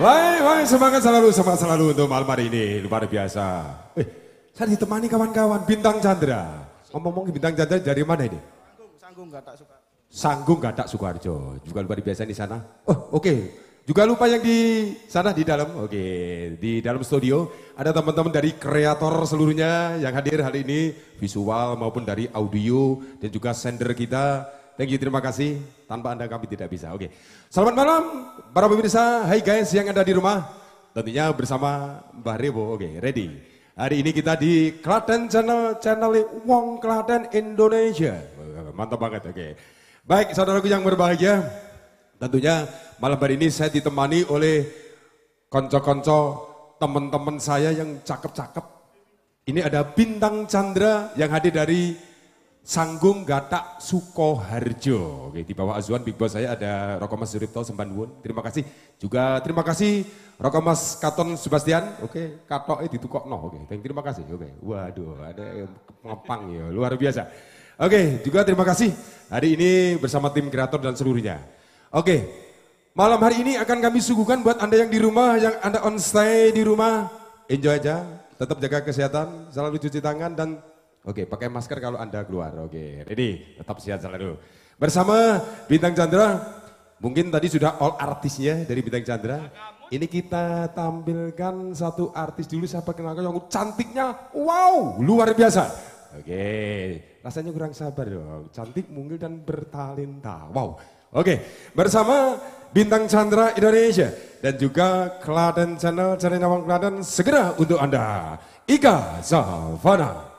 Wah, semangat selalu untuk malam hari ini, luar biasa. Saya ditemani kawan-kawan Bintang Chandra. Ngomong-ngomong Bintang Chandra dari mana ini? Sanggung Gatak Sukoharjo. Juga luar biasa di sana. Oh, oke. Okay. Juga lupa yang di sana di dalam. Oke, okay. Di dalam studio ada teman-teman dari kreator seluruhnya yang hadir hari ini, visual maupun dari audio dan juga sender kita. Thank you, terima kasih. Tanpa Anda kami tidak bisa. Oke. Okay. Selamat malam para pemirsa. Hai guys yang ada di rumah. Tentunya bersama Mbah Rebo. Oke, okay, ready. Hari ini kita di Klaten channel Wong Klaten Indonesia. Mantap banget. Oke. Okay. Baik, saudaraku yang berbahagia, tentunya malam hari ini saya ditemani oleh konco-konco teman-teman saya yang cakep-cakep. Ini ada Bintang Chandra yang hadir dari Sanggung Gatak Sukoharjo. Oke, di bawah azuan Big Boss saya ada Roko Mas Suripto Sembanwon. Terima kasih. Juga terima kasih Roko Mas Katon Sebastian. Oke, katoke ditukokno. Oke, terima kasih. Oke. Waduh, ada ngepang ya, luar biasa. Oke, juga terima kasih hari ini bersama tim kreator dan seluruhnya. Oke, malam hari ini akan kami suguhkan buat Anda yang di rumah, yang Anda on stay di rumah. Enjoy aja, tetap jaga kesehatan, selalu cuci tangan dan oke, pakai masker kalau Anda keluar. Oke, ready, tetap sehat selalu. Bersama Bintang Chandra, mungkin tadi sudah all artisnya dari Bintang Chandra. Ini kita tampilkan satu artis dulu, saya perkenalkan yang cantiknya, wow, luar biasa. Oke, rasanya kurang sabar dong, cantik, mungil dan bertalenta, wow. Oke, bersama Bintang Chandra Indonesia dan juga Klaten channel Wong Klaten segera untuk Anda, Ika Savana.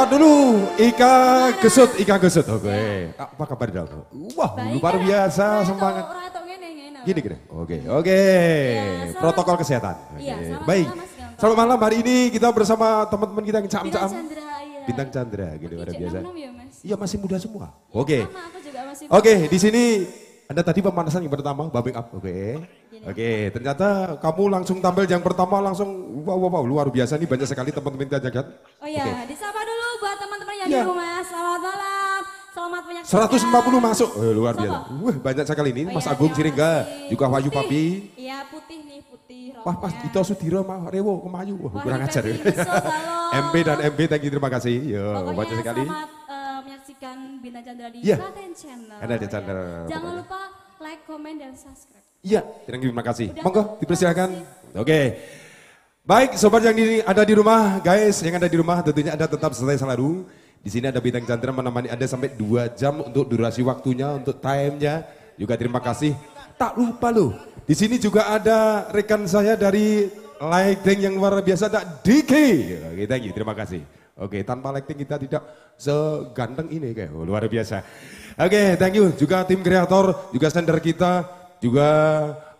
Tonton dulu Ika Gesut. Oke. Okay. Ya. Apa kabar dong? Wah, luar biasa semangat. Gini. Oke. Ya, protokol kesehatan. Iya, okay. Baik. Selamat malam. Hari ini kita bersama teman-teman kita yang cam-cam. Bintang Chandra gitu luar biasa. Ya, Mas. Iya, masih muda semua. Oke. Okay. Oke, di sini Anda tadi pemanasan yang pertama, bubbing up. Oke, ternyata kamu langsung tampil yang pertama langsung wow, luar biasa nih, banyak sekali teman-teman kita jagat. Oh iya, disapa dulu buat teman-teman yang di rumah. Selamat malam. Selamat menyaksikan. 140 masuk. Luar biasa. Wah, banyak sekali ini. Mas Agung Siringga, juga Wahyu Papi. Iya, putih nih, putih. Wah, Mas Dito Sudiro mah rewo kemayu. Wah, kurang ajar. MB dan MB thank you, terima kasih. Yo, banyak sekali. Menyaksikan Bintang Chandra di Klaten Channel. Jangan lupa like, komen, dan subscribe. Iya, terima kasih. Monggo dipersilakan. Oke. Baik, sobat yang ada di rumah, guys, yang ada di rumah tentunya Anda tetap stay selalu. Di sini ada Bintang Chandra menemani Anda sampai 2 jam untuk durasi waktunya, untuk time-nya. Juga terima kasih. Tak lupa loh, di sini juga ada rekan saya dari lighting yang luar biasa, Dak Diki. Oke, thank you, terima kasih. Oke, tanpa lighting kita tidak seganteng ini kayak luar biasa. Oke, thank you juga tim kreator, juga sender kita, juga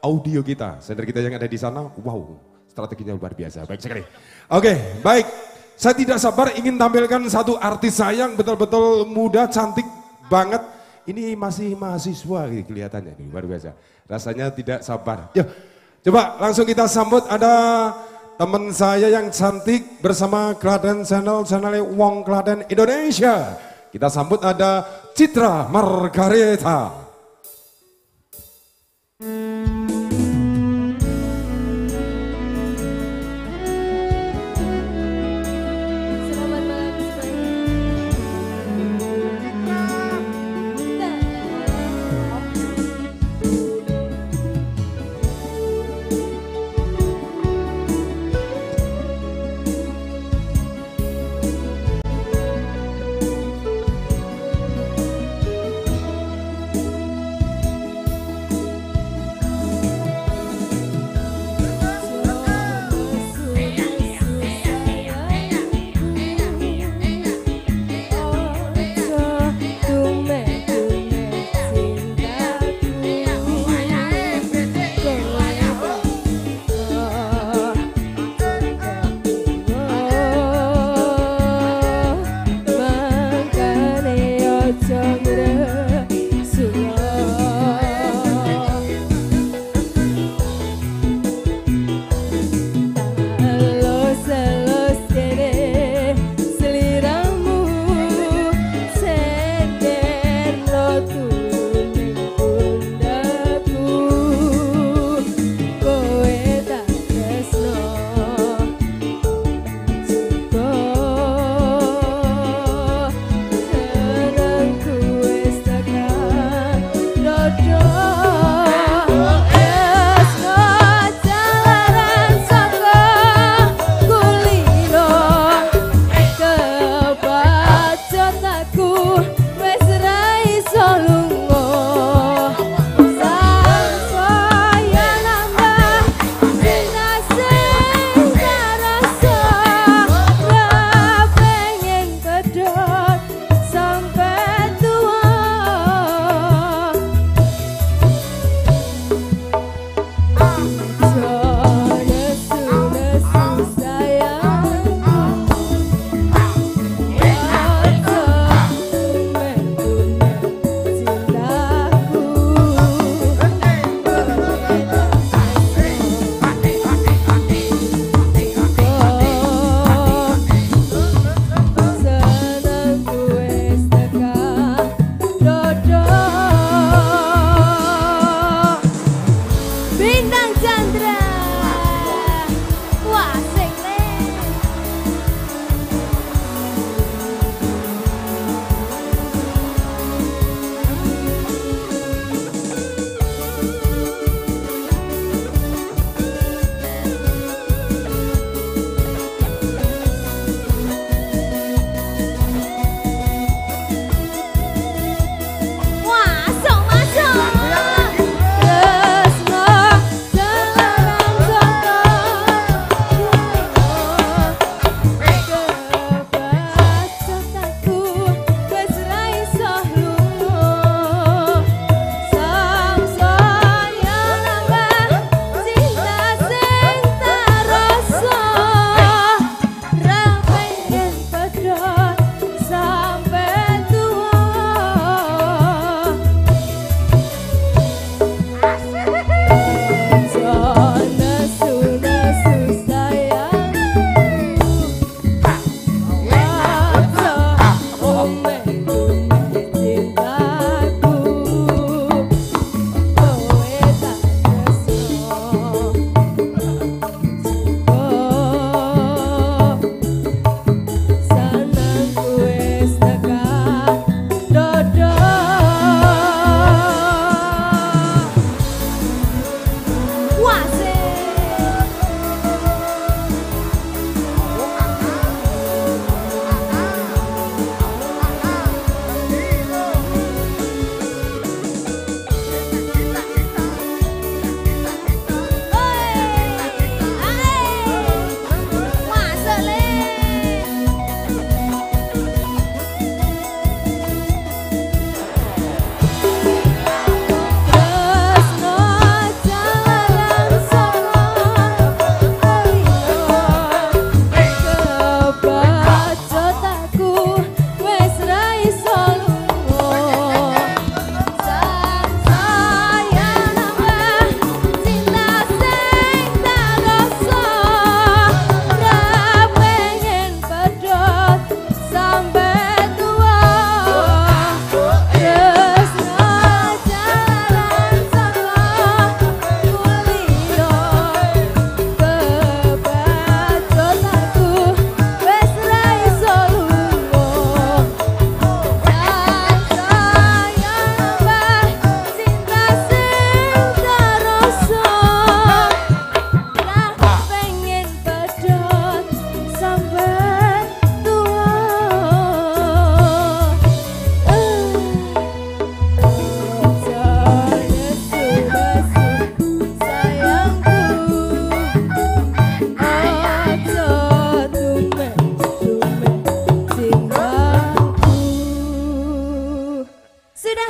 audio kita. Sender kita yang ada di sana, wow, strateginya luar biasa, baik sekali. Oke, baik. Saya tidak sabar ingin tampilkan satu artis saya yang betul-betul muda, cantik banget. Ini masih mahasiswa kelihatannya, luar biasa. Rasanya tidak sabar. Yuk, coba langsung kita sambut ada teman saya yang cantik bersama Klaten Channel Wong Klaten Indonesia. Kita sambut ada Citra Margareta.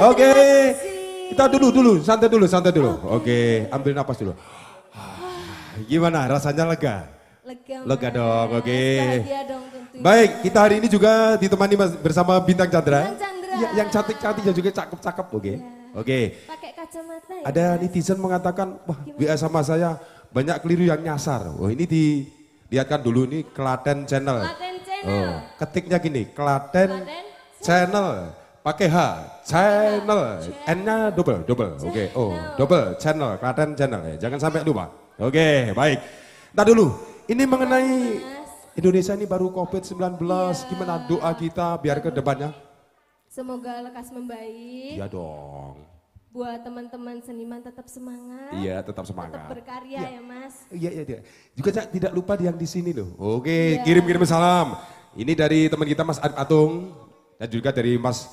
Oke, kita dulu, santai dulu. Oke, ambil napas dulu. Gimana rasanya, lega dong? Oke, baik, kita hari ini juga ditemani bersama Bintang Chandra, yang cantik dan juga cakep. Oke, pakai kacamata. Ada netizen mengatakan, wah, WA sama saya banyak keliru yang nyasar. Wah, ini dilihatkan dulu, ini Klaten Channel. Oh, ketiknya gini, Klaten Channel pakai H, channel, N-nya double. Oke, oh, double channel, Klaten Channel ya. Jangan sampai lupa. Oke, baik. Nah dulu, ini mengenai Indonesia ini baru COVID-19, gimana doa kita biar ke depannya? Semoga lekas membaik. Iya dong. Buat teman-teman seniman tetap semangat. Iya, tetap semangat. Tetap berkarya ya Mas. Iya. Juga tidak lupa yang di sini loh. Oke, kirim-kirim salam. Ini dari teman kita Mas Arif Atung dan juga dari Mas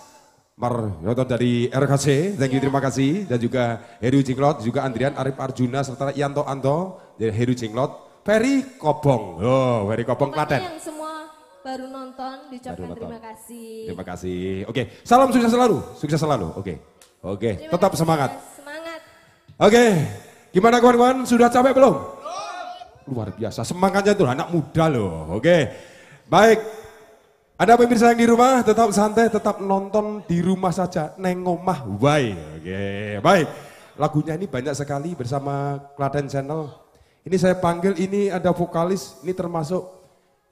Maryoto dari RKC, thank you, terima kasih. Dan juga Heru Jinglot, juga Andrian Arif Arjuna, serta Yanto Anto dari Heru Jinglot, Ferry Kobong Klaten. Yang semua baru nonton, diucapkan terima kasih. Terima kasih, oke. Salam sukses selalu, oke. Tetap semangat. Oke, gimana kawan-kawan, sudah capek belum? Luar biasa, semangatnya itu anak muda loh, oke. Baik. Ada pemirsa yang di rumah, tetap santai, tetap nonton di rumah saja, neng omah wae. Oke, baik. Lagunya ini banyak sekali bersama Klaten Channel. Ini saya panggil, ini ada vokalis, ini termasuk,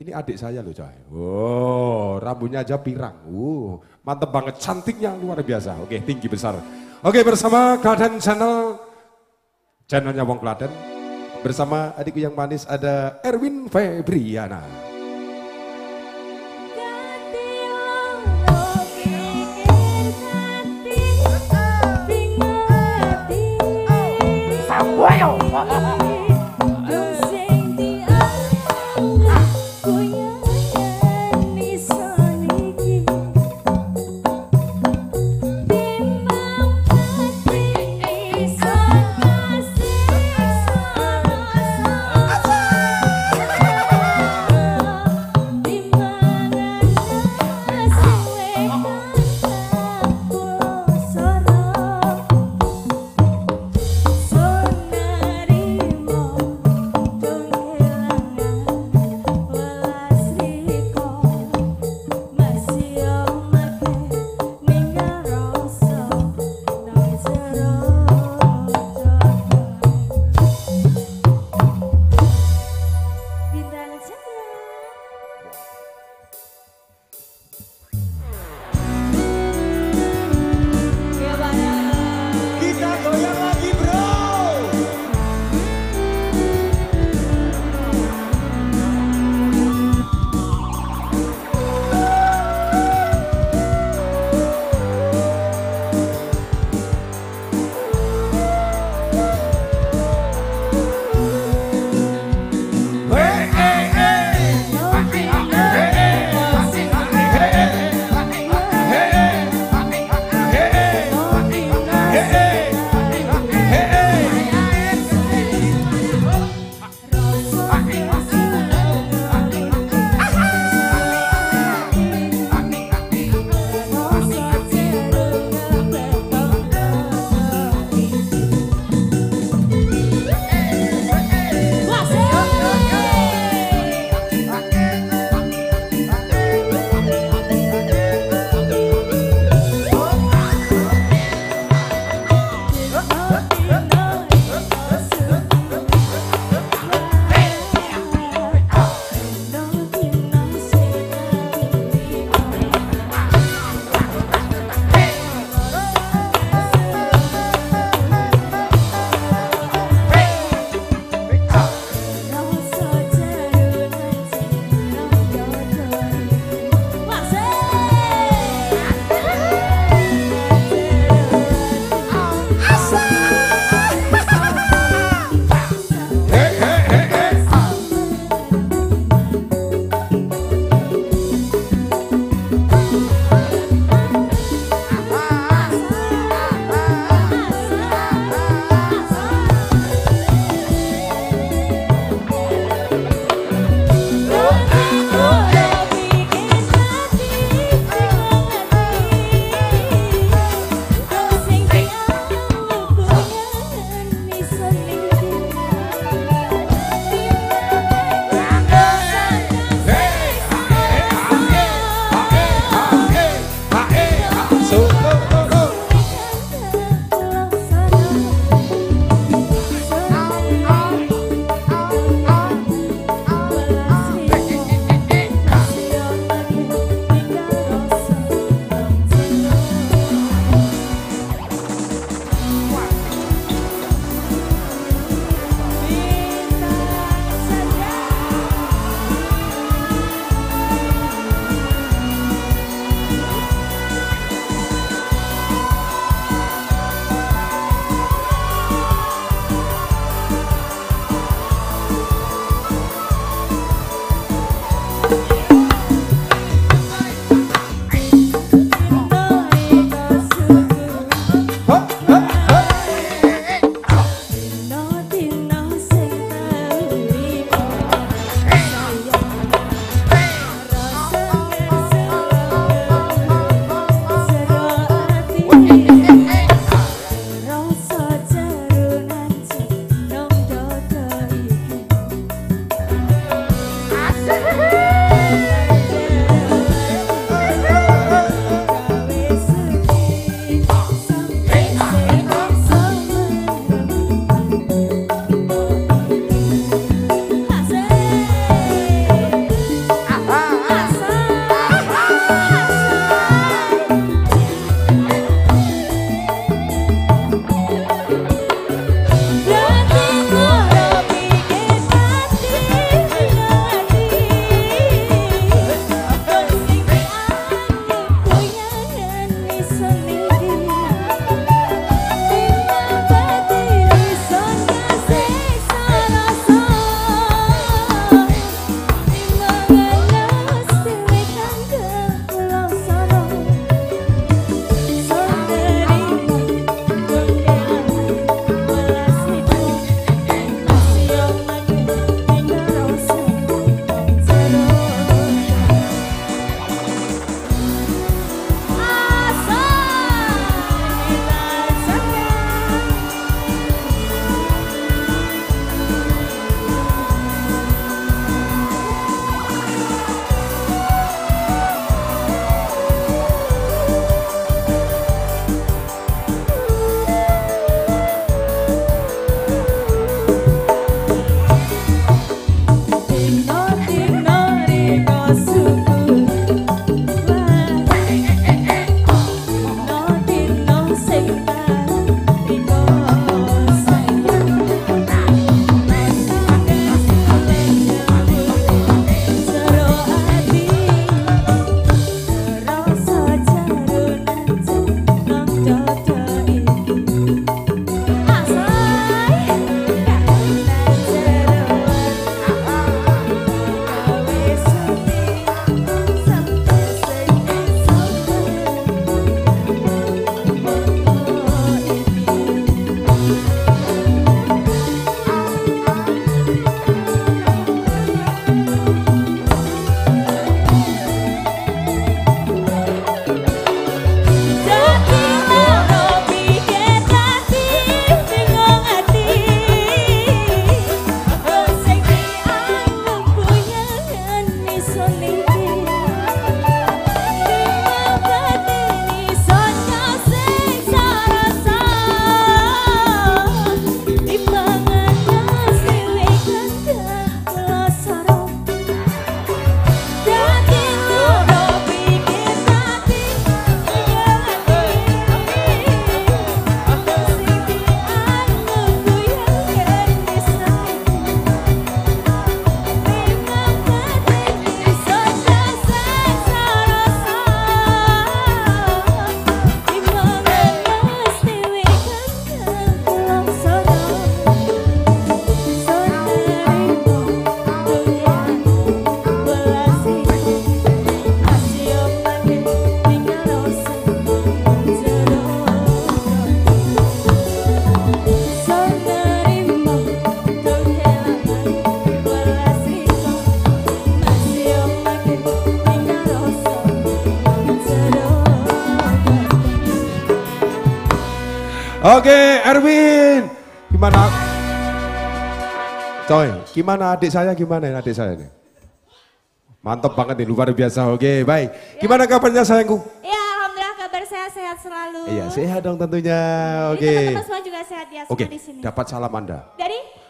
ini adik saya loh coy. Wow, rambutnya aja pirang. Wow, mantep banget, cantiknya luar biasa. Oke, tinggi besar. Oke, bersama Klaten Channel, channelnya Wong Klaten. Bersama adikku yang manis ada Erwin Febriana. Wow. Oke, Erwin, gimana? Coy, gimana adik saya? Gimana adik saya ini? Mantap banget nih, luar biasa. Oke, baik. Ya. Gimana kabarnya sayangku? Ya, alhamdulillah kabar saya sehat selalu. Iya, sehat dong tentunya. Oke. Teman-teman semua juga sehat ya. Oke. Di sini. Dapat salam Anda.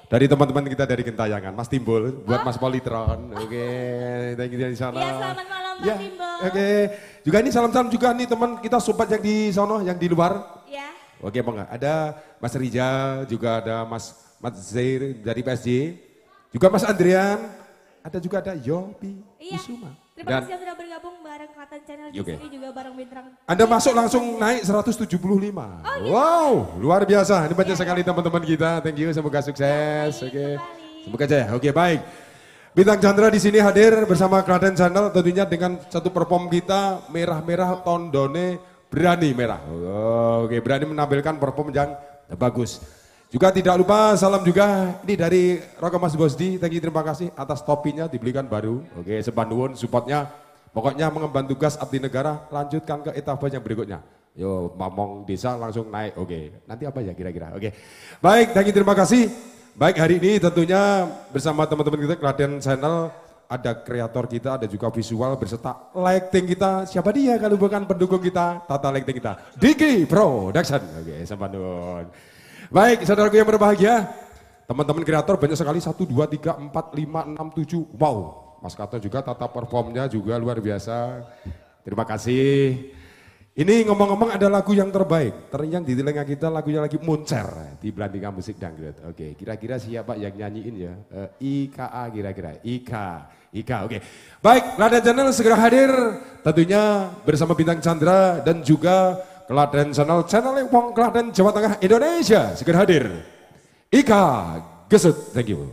Dari teman-teman kita dari Gentayangan, Mas Timbul, buat Mas Politron. Oke, kita di sana. Ya, selamat malam Mas Timbul. Oke. Juga ini salam-salam juga nih teman kita sobat yang di sono, yang di luar. Iya. Oke, apa enggak? Ada Mas Rijal, juga ada Mas Zair dari PSG, juga Mas Andrian, juga ada Yopi Kusuma. Terima kasih yang sudah bergabung bareng Klaten Channel di sini juga bareng Bintang. Anda masuk langsung naik 175. Wow, luar biasa. Ini banyak sekali teman-teman kita. Thank you, semoga sukses. Oke. Semoga aja ya. Oke, baik. Bintang Chandra di sini hadir bersama Klaten Channel tentunya dengan satu perform kita merah-merah tondone. Berani merah, oke, berani menampilkan perform yang bagus. Juga tidak lupa salam juga ini dari Roka Mas Bosdi, terima kasih atas topinya dibelikan baru. Oke, sepanduan supportnya, pokoknya mengemban tugas abdi negara, lanjutkan ke etapa yang berikutnya. Yo, mamong desa langsung naik, oke. Nanti apa ya kira-kira, oke. Baik, terima kasih. Baik, hari ini tentunya bersama teman-teman kita Klaten Channel ada kreator kita, ada juga visual berserta lighting kita. Siapa dia kalau bukan pendukung kita, tata lighting kita, Diki Production. Oke, sampai dulu. Baik, saudaraku yang berbahagia, teman-teman kreator banyak sekali, 1, 2, 3, 4, 5, 6, 7. Wow, Mas Kato juga tata performnya juga luar biasa. Terima kasih. Ini ngomong-ngomong ada lagu yang terbaik, terngiang di telinga kita, lagunya lagi moncer di Belandingan Musik Dangdut. Oke, kira-kira siapa yang nyanyiin ya? IKA kira-kira, Ika, oke. Baik, Klaten Channel segera hadir tentunya bersama Bintang Chandra dan juga Klaten Channel, channel yang wong Klaten Jawa Tengah Indonesia. Segera hadir, Ika Gesut, thank you.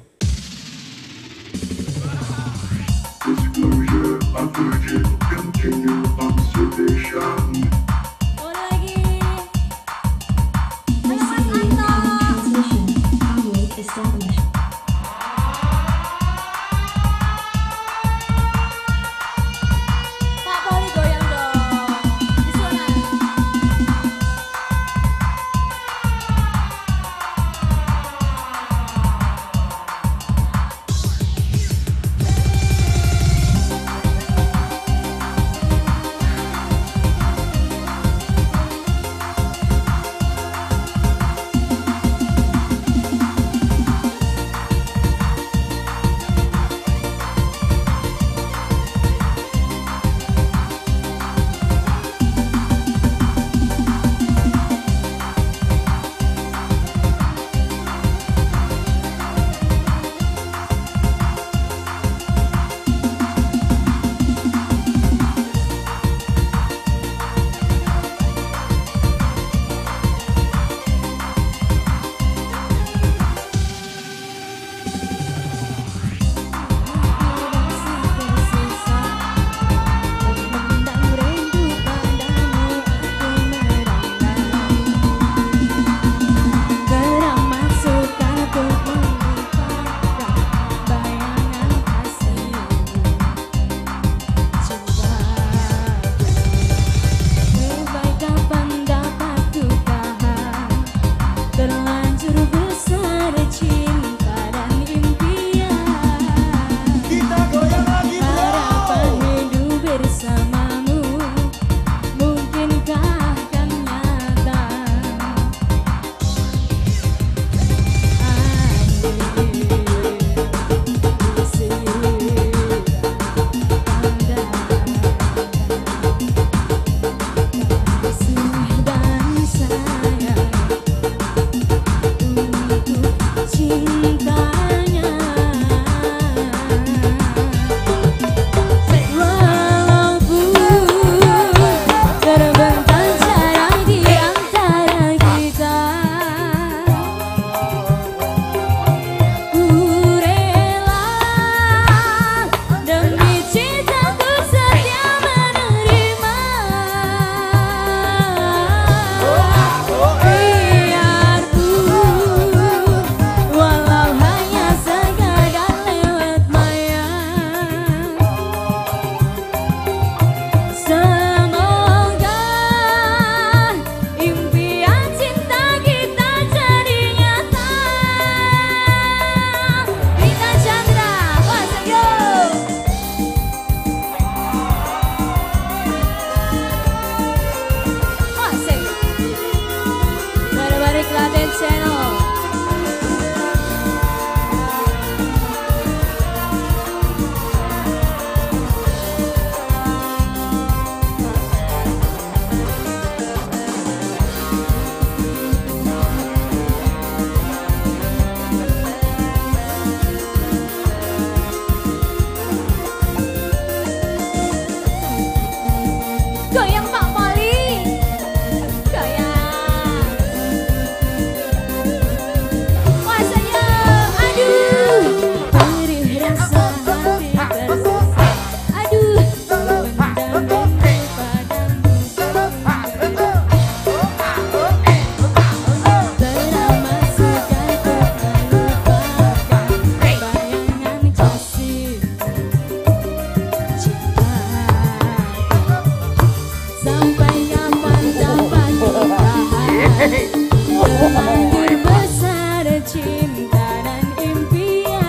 Besar cinta dan impian.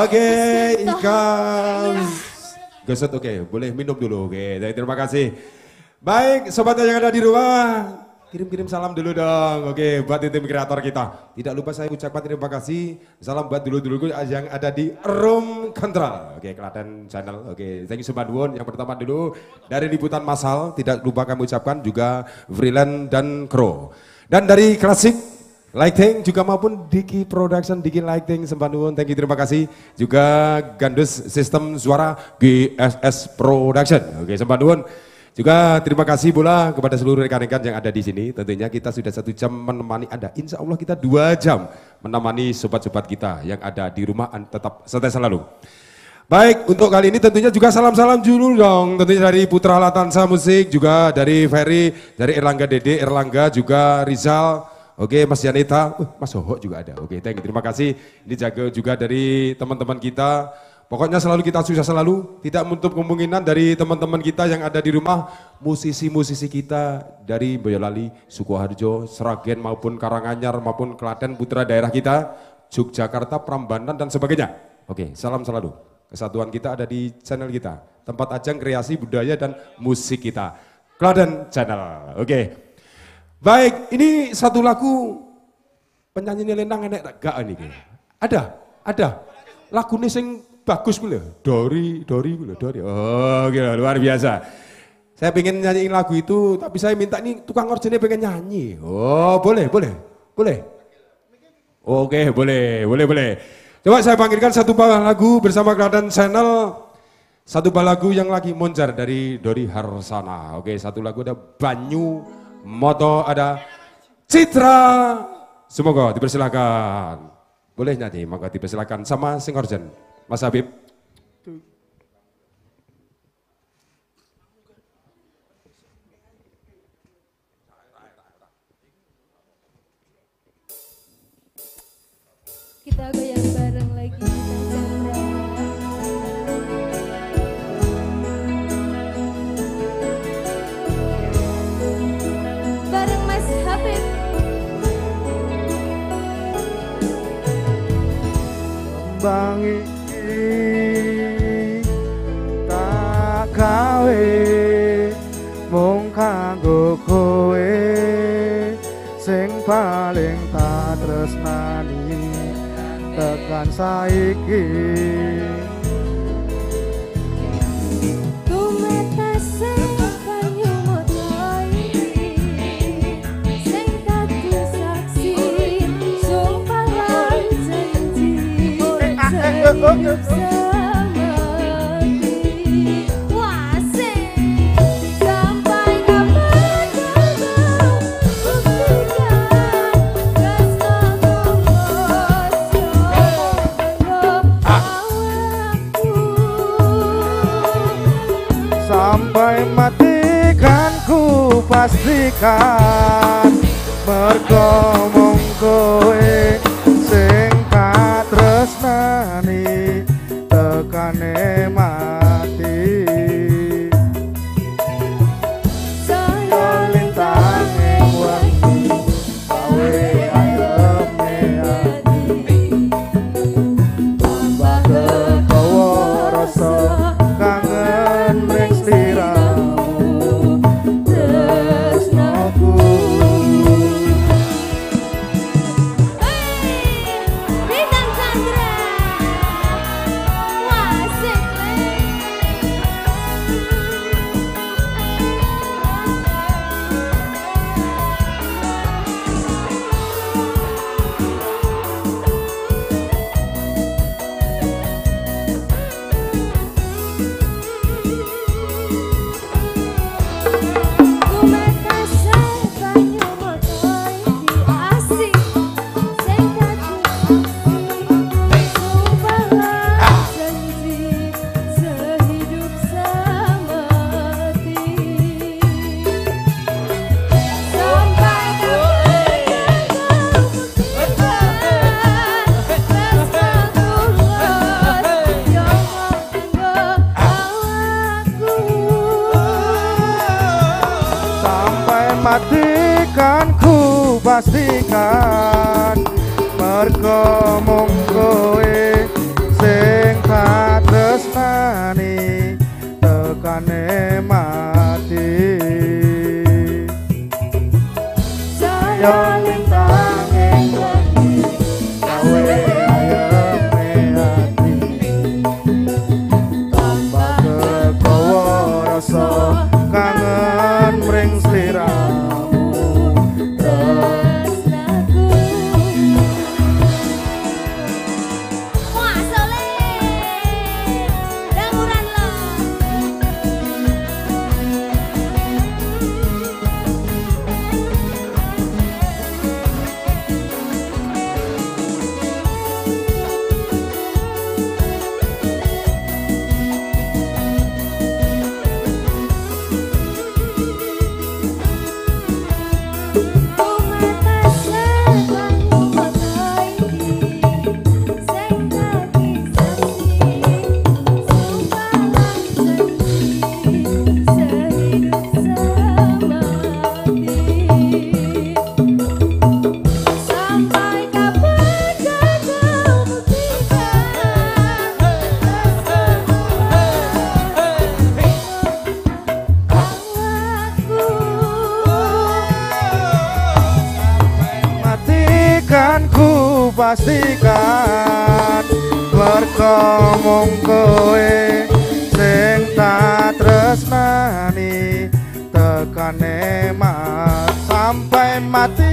Oke, ikan gosot, oke, boleh minum dulu, oke. Terima kasih. Baik, sobat yang ada di rumah, kirim-kirim salam dulu dong, oke, buat tim kreator kita. Tidak lupa saya ucapkan terima kasih, salam buat dulu-dulu yang ada di Room Control, oke, Klaten Channel, oke. Thank you Subhanwon, yang pertama dulu dari Liputan Masal, tidak lupa kami ucapkan juga Freeland dan Crow. Dan dari Klasik, Lighting juga maupun Diki Production, Diki Lighting, Sembanuun, thank you, terima kasih. Juga Gandus Sistem Suara GSS Production, oke Sembanuun. Juga terima kasih pula kepada seluruh rekan-rekan yang ada di sini. Tentunya kita sudah 1 jam menemani Anda, insya Allah kita 2 jam menemani sobat-sobat kita yang ada di rumah, tetap santai selalu. Baik, untuk kali ini tentunya juga salam-salam dulu dong, tentunya dari Putra Latansa Musik, juga dari Ferry, dari Erlangga Dede, Erlangga juga Rizal, oke, Mas Janita, Mas Hoho juga ada. Oke, thank you. Terima kasih. Ini jaga juga dari teman-teman kita. Pokoknya selalu kita susah selalu. Tidak menutup kemungkinan dari teman-teman kita yang ada di rumah. Musisi-musisi kita dari Boyolali, Sukoharjo, Sragen maupun Karanganyar maupun Klaten, putra daerah kita, Yogyakarta, Prambanan dan sebagainya. Oke, salam selalu. Kesatuan kita ada di channel kita. Tempat ajang kreasi budaya dan musik kita. Klaten Channel. Oke. Baik, ini satu lagu penyanyinya lenang enak gak ini? Ada lagunya sing bagus gula, Dori gula, Dori. Oh, gila, luar biasa. Saya pengen nyanyiin lagu itu, tapi saya minta nih tukang orjennya pengen nyanyi. Oh, boleh. Oke, boleh. Coba saya panggilkan satu buah lagu bersama Klaten Channel. Satu buah lagu yang lagi moncar dari Dori Harsana. Oke, satu lagu ada Banyu. Moto ada Citra, semoga dipersilakan. Boleh nyanyi, maka dipersilakan sama sing orjen, Mas Habib. Kita goyang bareng lagi. Kembang iki tak gawe mung kanggo kowe sing paling tak tresnani tekan saiki sampai mati kan ku pastikan mergo mung kowe sing katresnani tekane mati selintange waktu awe ateme ati tambah kekowo rasa kangen ning sliramu tresnaku. Pastikan ku pastikan mergo mung kowe rasa kangen mring sliramu tresnaku. Wah sole danguran lo. Pastikan mergo mung kowe sing tak tresnani tekane mas sampai mati.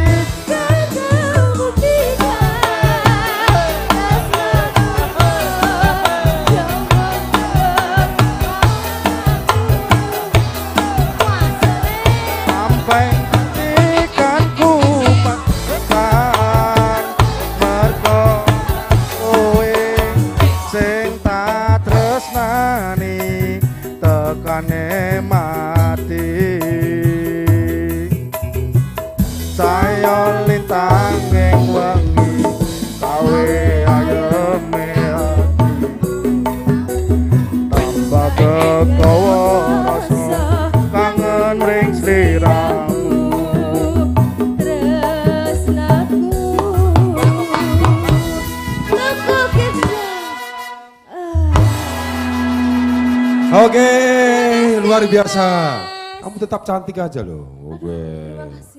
Oke, luar biasa. Kamu tetap cantik aja loh. Oke.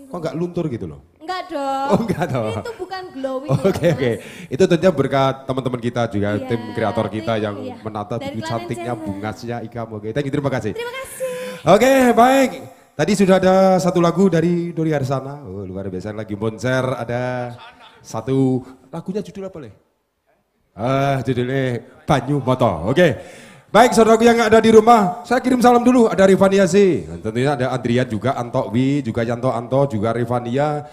Kok nggak luntur gitu loh? Enggak dong. Oh, enggak dong. Itu bukan glowing. Oke. Itu tentunya berkat teman-teman kita juga, yeah, tim kreator kita yang menata tubuh cantiknya, bungasnya Ikam. Oke, thank you, terima kasih. Terima kasih. Oke, baik. Tadi sudah ada satu lagu dari Dori Harsana. Oh, luar biasa, lagi konser ada satu lagunya, judul apa leh? Judulnya Banyu Moto. Oke. Baik saudaraku yang ada di rumah, saya kirim salam dulu, ada Rifaniasi, tentunya ada Andrian juga, Anto Wi, juga Yanto Anto, juga Rifania,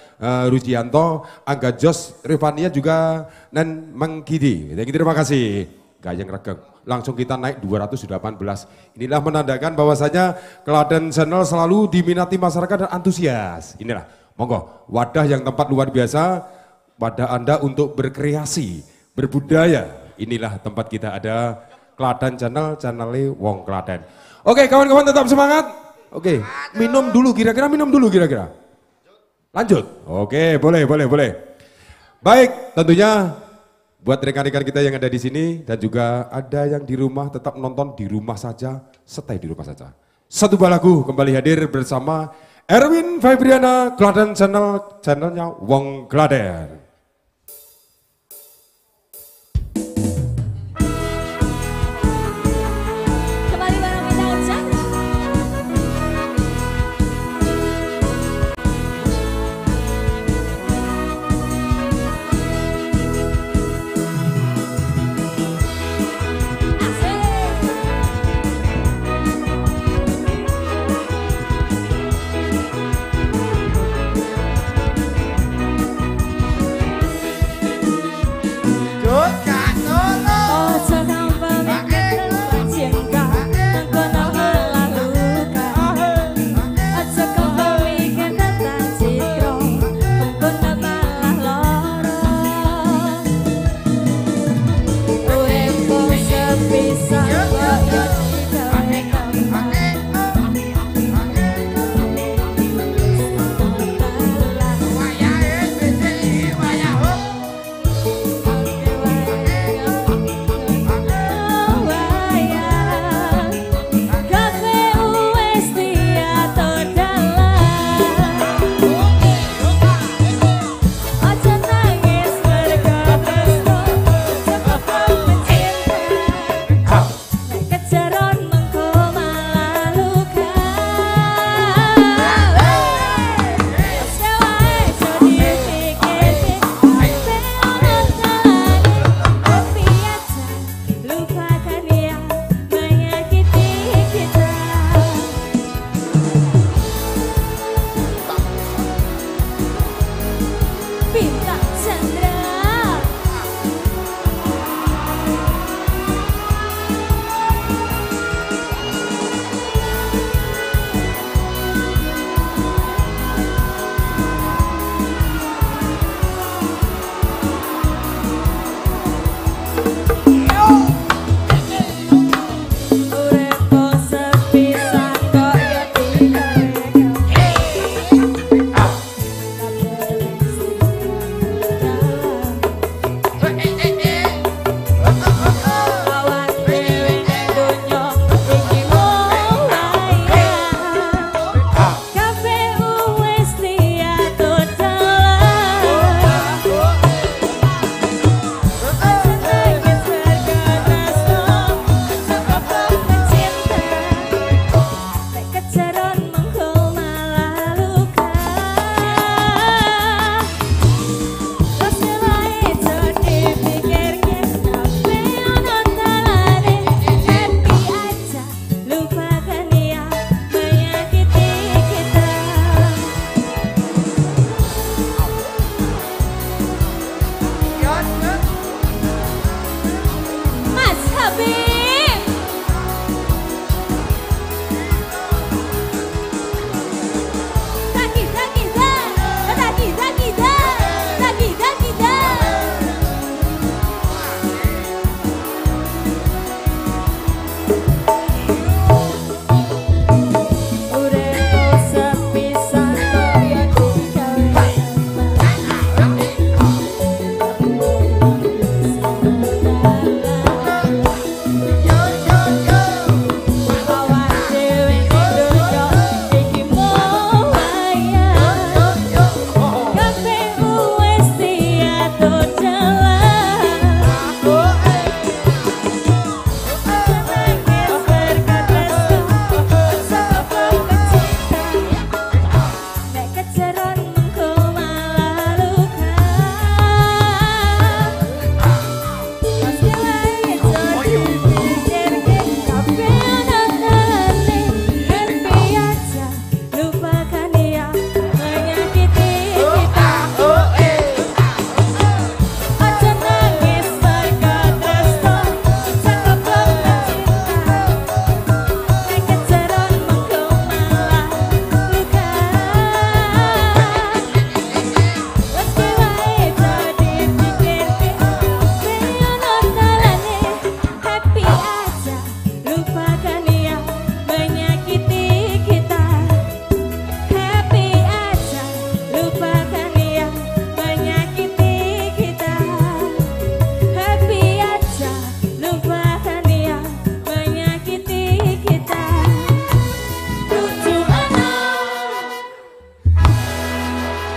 Rujianto, Angga Jos, Rifania juga, dan Mengkidi. Terima kasih, Gayeng Regeng. Langsung kita naik 218, inilah menandakan bahwasanya Klaten Channel selalu diminati masyarakat dan antusias. Inilah, monggo, wadah yang tempat luar biasa pada Anda untuk berkreasi, berbudaya, inilah tempat kita ada. Klaten Channel, channelnya wong Klaten. Oke, kawan-kawan tetap semangat. Oke, minum dulu kira-kira. Lanjut. Oke, boleh. Baik, tentunya buat rekan-rekan kita yang ada di sini dan juga ada yang di rumah tetap nonton di rumah saja, stay di rumah saja. Satu buah lagu kembali hadir bersama Erwin Febriana, Klaten Channel, channelnya wong Klaten.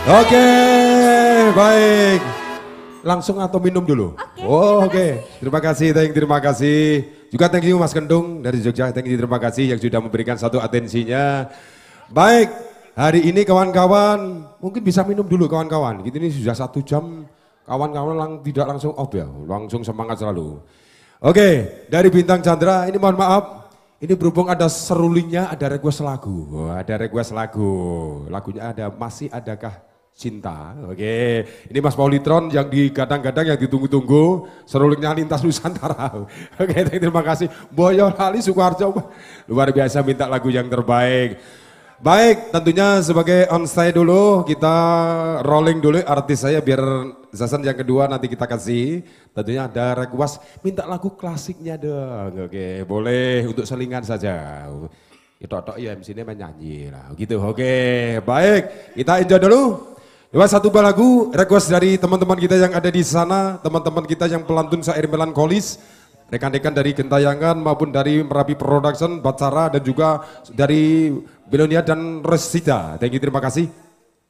Oke, baik. Langsung atau minum dulu? Oke. Oke. Terima kasih, terima kasih. Juga thank you Mas Kendung dari Jogja, terima kasih yang sudah memberikan satu atensinya. Baik, hari ini kawan-kawan mungkin bisa minum dulu kawan-kawan. Gitu ini sudah 1 jam, kawan-kawan tidak langsung off ya, langsung semangat selalu. Oke, dari Bintang Chandra ini mohon maaf. Ini berhubung ada serulingnya, ada request lagu. Oh, ada request lagu. Lagunya ada Masih Adakah Cinta. Oke. Ini Mas Paulitron yang digadang-gadang yang ditunggu-tunggu. Serulingnya lintas Nusantara. Oke, terima kasih. Boyolali Sukoharjo. Luar biasa minta lagu yang terbaik. Baik, tentunya sebagai onsite dulu kita rolling dulu artis saya biar Zasan yang kedua nanti kita kasih. Tentunya ada request minta lagu klasiknya dong. Oke, boleh untuk selingan saja. Tok-tok ya MC-nya main nyanyi lah gitu. Oke, baik. Kita enjoy dulu. Coba satu lagu request dari teman-teman kita yang ada di sana, teman-teman kita yang pelantun syair melankolis. Rekan-rekan dari Gentayangan maupun dari Merapi Production, Bacara dan juga dari Belonia dan Resida. Thank you, terima kasih.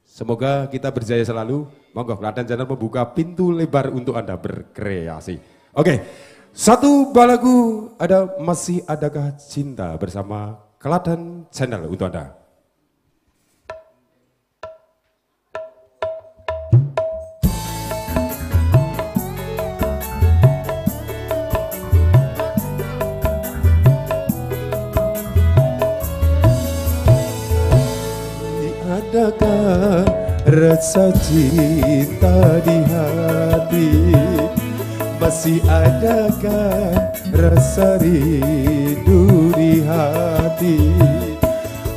Semoga kita berjaya selalu. Monggo Klaten Channel membuka pintu lebar untuk Anda berkreasi. Oke, satu balagu ada Masih Adakah Cinta bersama Klaten Channel untuk Anda. Adakah rasa cinta di hati? Masih adakah rasa rindu di hati?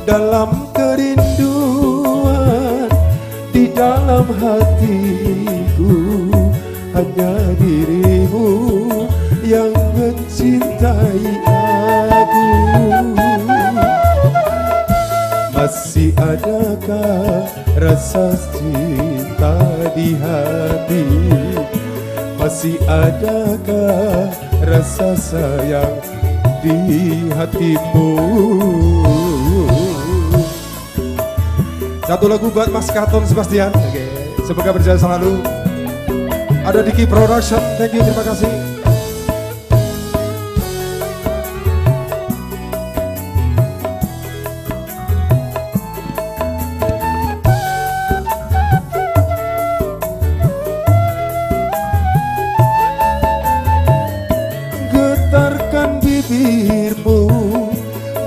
Dalam kerinduan di dalam hatiku, hanya dirimu yang mencintai aku. Masih adakah rasa cinta di hati? Masih adakah rasa sayang di hatimu? Satu lagu buat Mas Katon Sebastian. Oke. Semoga berjaya selalu. Ada Diki Production. Thank you, terima kasih.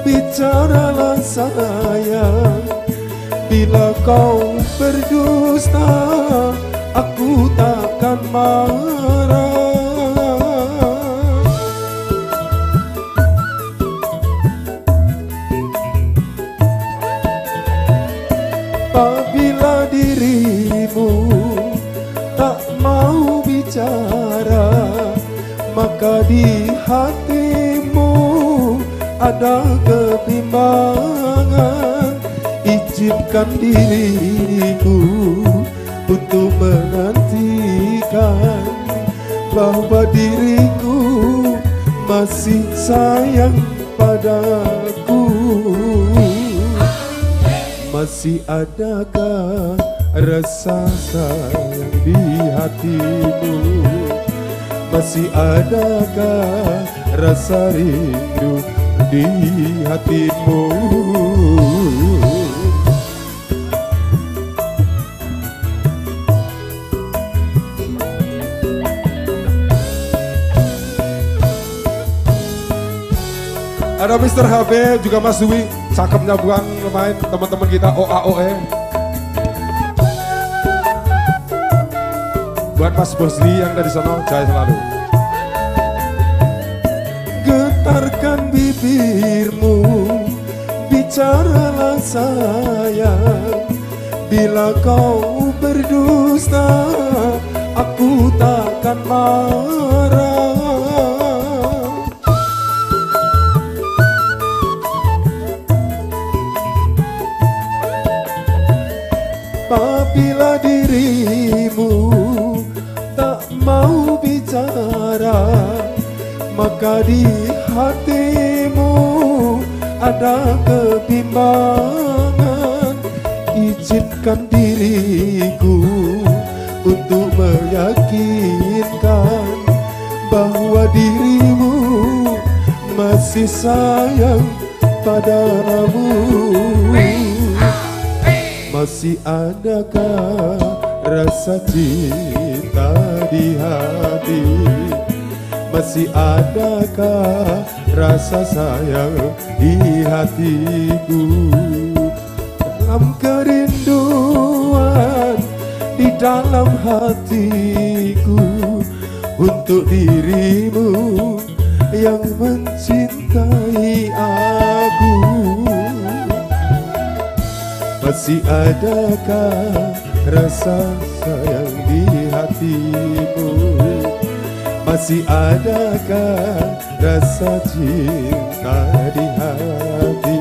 Bicaralah sayang, bila kau berdusta aku takkan marah. Apabila dirimu tak mau bicara, maka di hatimu ada kebimbangan. Izinkan diriku untuk menantikan bahwa diriku masih sayang padaku. Masih adakah rasa sayang di hatimu? Masih adakah rasa rindu di hatimu? Ada Mr. HB juga Mas Dwi, cakepnya bukan main, teman-teman kita OAOE. Buat Mas Bosli yang dari sana, jaya selalu. Getarkan bibirmu, bicaralah sayang, bila kau berdusta aku takkan marah. Apabila dirimu tak mau bicara, maka di hatimu ada kebimbangan. Izinkan diri sayang padamu, masih adakah rasa cinta di hati? Masih adakah rasa sayang di hatiku? Dalam kerinduan di dalam hatiku untuk dirimu yang mencintai aku. Masih adakah rasa sayang di hatimu? Masih adakah rasa cinta di hati?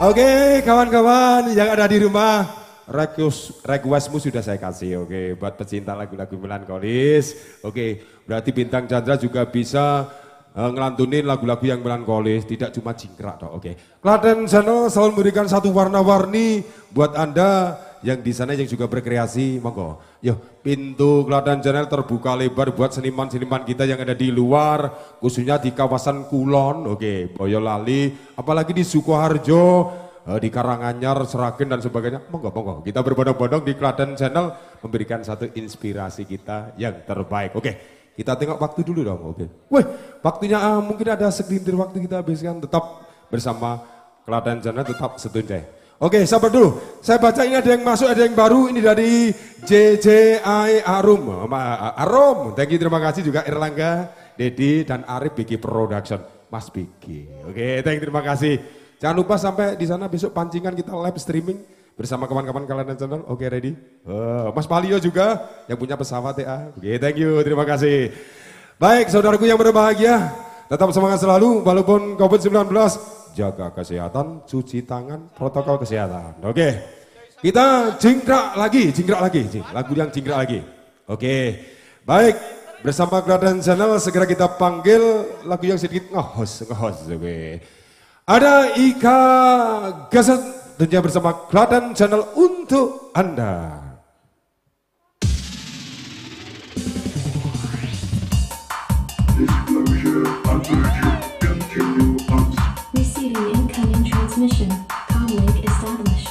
Oke, kawan-kawan yang ada di rumah, requestmu sudah saya kasih, oke, buat pecinta lagu-lagu melankolis, oke, berarti Bintang Chandra juga bisa ngelantunin lagu-lagu yang melankolis, tidak cuma jingkrak, oke. Klaten Channel selalu memberikan satu warna-warni buat Anda yang di sana yang juga berkreasi, monggo. Yo, pintu Klaten Channel terbuka lebar buat seniman-seniman kita yang ada di luar, khususnya di kawasan Kulon, oke, Boyolali, apalagi di Sukoharjo, di Karanganyar, Seragen dan sebagainya, monggo-monggo kita berbondong-bondong di Klaten Channel memberikan satu inspirasi kita yang terbaik. Oke, kita tengok waktu dulu dong. Oke, weh, waktunya mungkin ada segelintir waktu kita habiskan, tetap bersama Klaten Channel, tetap setun deh. Oke, sabar dulu, saya baca ini ada yang masuk, ada yang baru. Ini dari JJI Arum, thank you, terima kasih juga Erlangga, Dedi dan Arif Biki Production, Mas Biki. Oke, thank you, terima kasih. Jangan lupa sampai di sana besok pancingan kita live streaming bersama kawan-kawan Klaten Channel. Oke, ready? Mas Palio juga yang punya pesawat ya. Oke, thank you, terima kasih. Baik, saudaraku yang berbahagia, tetap semangat selalu walaupun COVID-19, jaga kesehatan, cuci tangan, protokol kesehatan. Oke, kita jingkrak lagi, lagu yang jingkrak lagi. Oke, baik, bersama Klaten Channel segera kita panggil lagu yang sedikit nge-host, oke. Ada Ika Gaset tentunya bersama Klaten Channel untuk Anda. Receiving incoming transmission. Comlink established.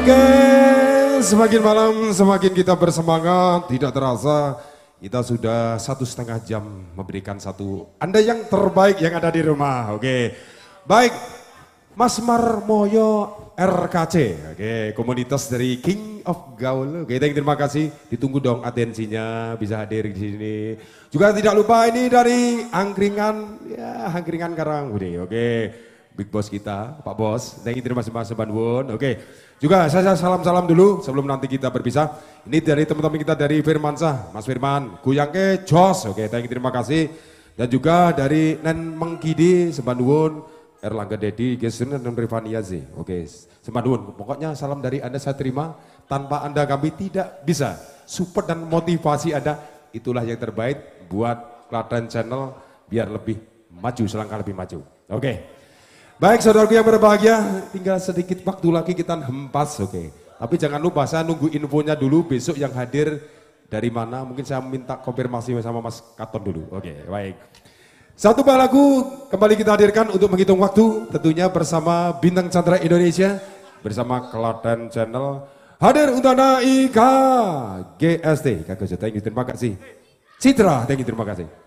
Oke, semakin malam semakin kita bersemangat. Tidak terasa kita sudah 1,5 jam memberikan satu Anda yang terbaik yang ada di rumah. Oke, baik Mas Marmoyo RKC, oke, komunitas dari King of Gaul. Oke, terima kasih, ditunggu dong atensinya, bisa hadir di sini. Juga tidak lupa ini dari Angkringan, ya Angkringan Karanggude, oke. Big Boss kita, Pak Bos, terima kasih Pak Bandwon. Oke, juga saya salam-salam dulu sebelum nanti kita berpisah. Ini dari teman-teman kita dari Firmansah, Mas Firman, Kuyangke Jos, oke, terima kasih. Dan juga dari Nen Mengkidi, Sebandwon, Erlangga Dedi, Gesrina dan Rivania Z. Oke, Sebandwon, pokoknya salam dari Anda saya terima. Tanpa Anda kami tidak bisa. Support dan motivasi Anda, itulah yang terbaik buat Klaten Channel biar lebih maju, selangkah lebih maju. Oke. Baik saudaraku yang berbahagia, tinggal sedikit waktu lagi kita hempas, oke. Tapi jangan lupa saya nunggu infonya dulu besok yang hadir dari mana. Mungkin saya minta konfirmasi sama Mas Katon dulu, oke baik. Satu buah lagu kembali kita hadirkan untuk menghitung waktu. Tentunya bersama Bintang Chandra Indonesia, bersama Klaten Channel. Hadir untuk Anda Ika GST, Kak Gojo, terima kasih. Citra, terima kasih. Aku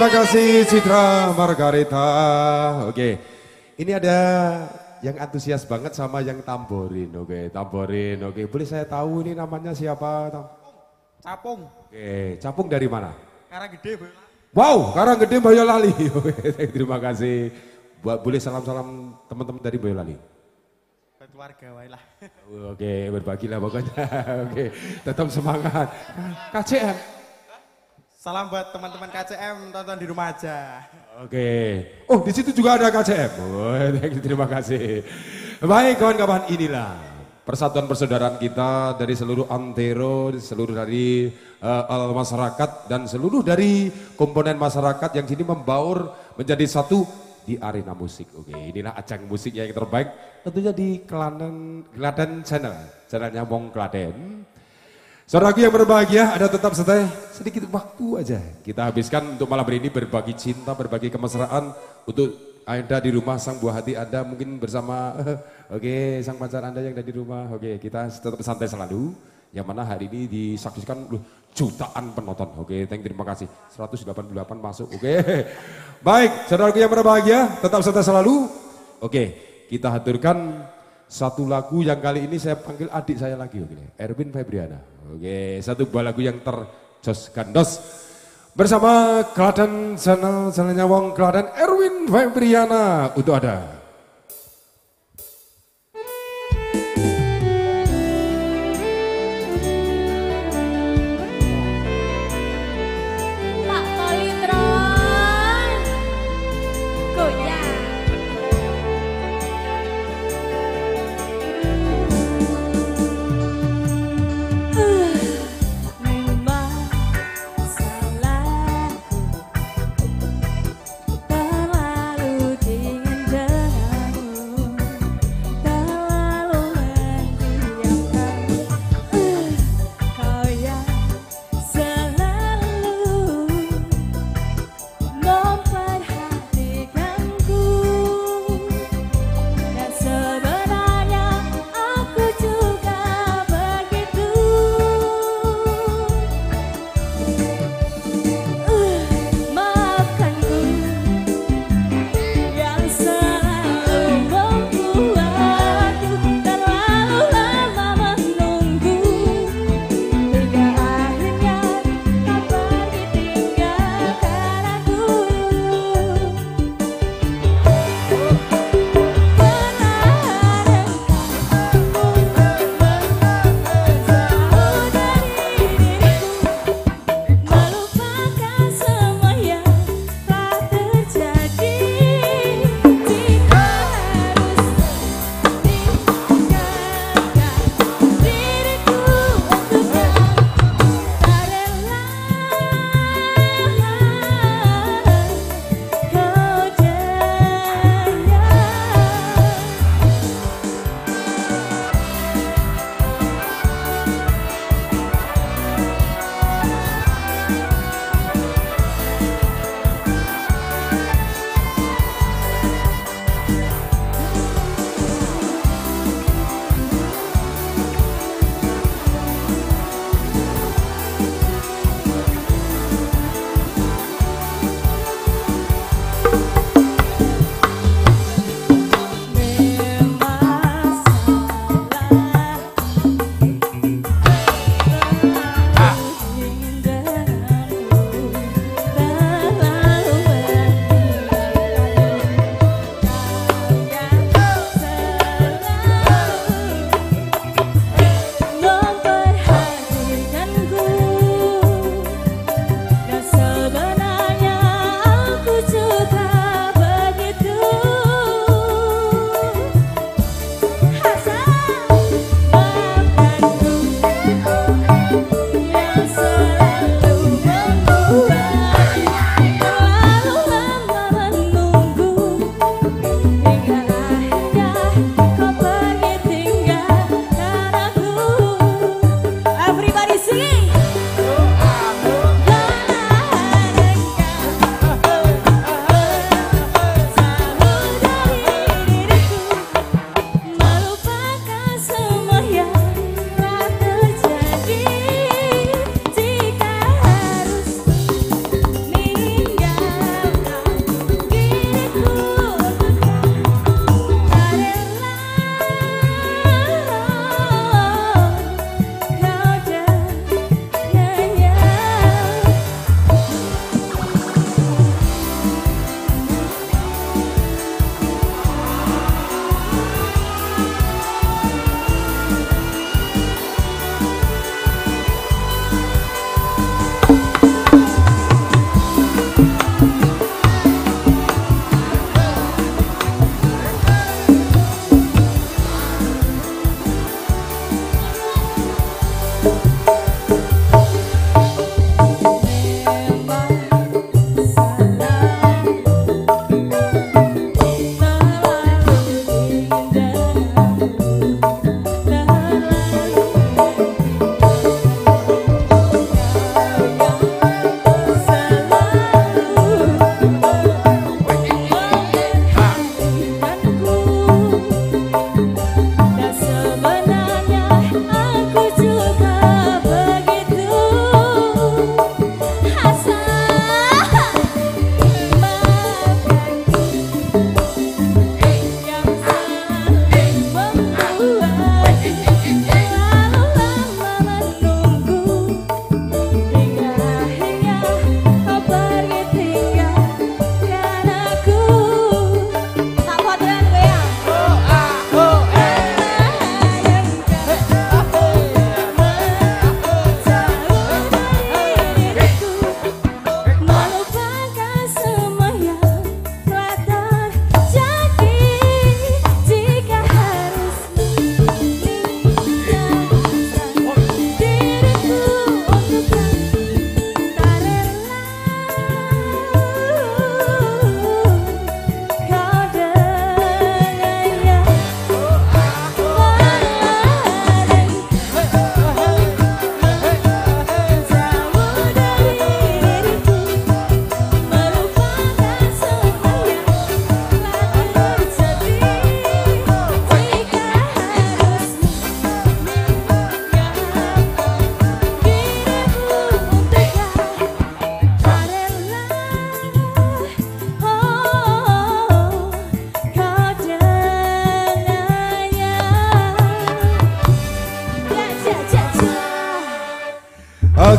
terima kasih Citra Margarita. Oke, ini ada yang antusias banget sama yang tamborin. Oke, tamborin. Oke, boleh saya tahu ini namanya siapa? Capung. Oke, Capung dari mana? Karanggede, Boyolali. Wow, Karanggede, Boyolali. Oke, terima kasih. Boleh salam-salam teman-teman dari Boyolali. Keluarga wailah. Oke, berbagilah pokoknya. Oke, tetap semangat. KCM. Salam buat teman-teman KCM, tonton di rumah aja. Oke. Oh, di situ juga ada KCM. Oh, terima kasih. Baik, kawan-kawan, inilah persatuan persaudaraan kita dari seluruh antero, seluruh dari masyarakat dan seluruh dari komponen masyarakat yang sini membaur menjadi satu di arena musik. Oke, inilah ajang musik yang terbaik tentunya di Klaten Channel, channelnya Wong Klaten. Saudaraku yang berbahagia, ada tetap setelah sedikit waktu aja kita habiskan untuk malam hari ini berbagi cinta, berbagi kemesraan untuk Anda di rumah, sang buah hati Anda mungkin bersama oke, sang pacar Anda yang ada di rumah. Oke, kita tetap santai selalu, yang mana hari ini disaksikan jutaan penonton. Oke, terima kasih, 188 masuk. Oke, baik saudaraku yang berbahagia, tetap santai selalu. Oke, kita haturkan satu lagu yang kali ini saya panggil adik saya lagi, oke, Erwin Febriana. Oke, satu buah lagu yang terjos gandos bersama Klaten Channel, channelnya Wong Klaten, Erwin Febriana untuk ada.